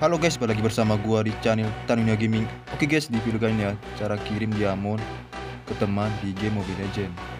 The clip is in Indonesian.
Halo guys, balik lagi bersama gua di channel Tanunnya Gaming. Oke guys, di video kali ini ya, cara kirim diamond ke teman di game Mobile Legends.